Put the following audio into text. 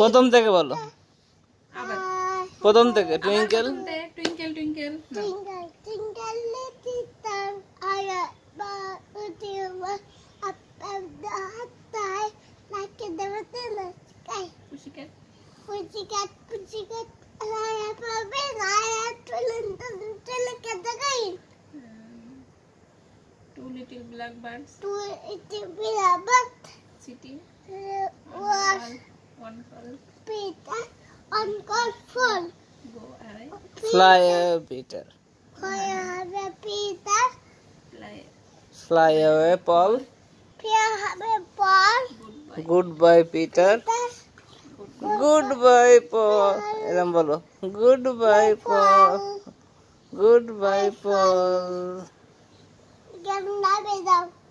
প্রথম থেকে বলো আবার প্রথম থেকে twinkle twinkle twinkle twinkle twinkle little star I beautiful up up the high like the star sky pussycat pussycat pussycat I পাবে আই টুলন টুল কত গাই two little blackbirds two little blackbird city one call Peter, one call full. Go away. Fly away, Peter. Fly away, Peter. Fly away, Paul. Fly away, Paul. Goodbye, Goodbye Peter. Peter. Goodbye, Goodbye Paul. Elambolo. Goodbye, Paul. Goodbye, Paul. Goodbye, Paul.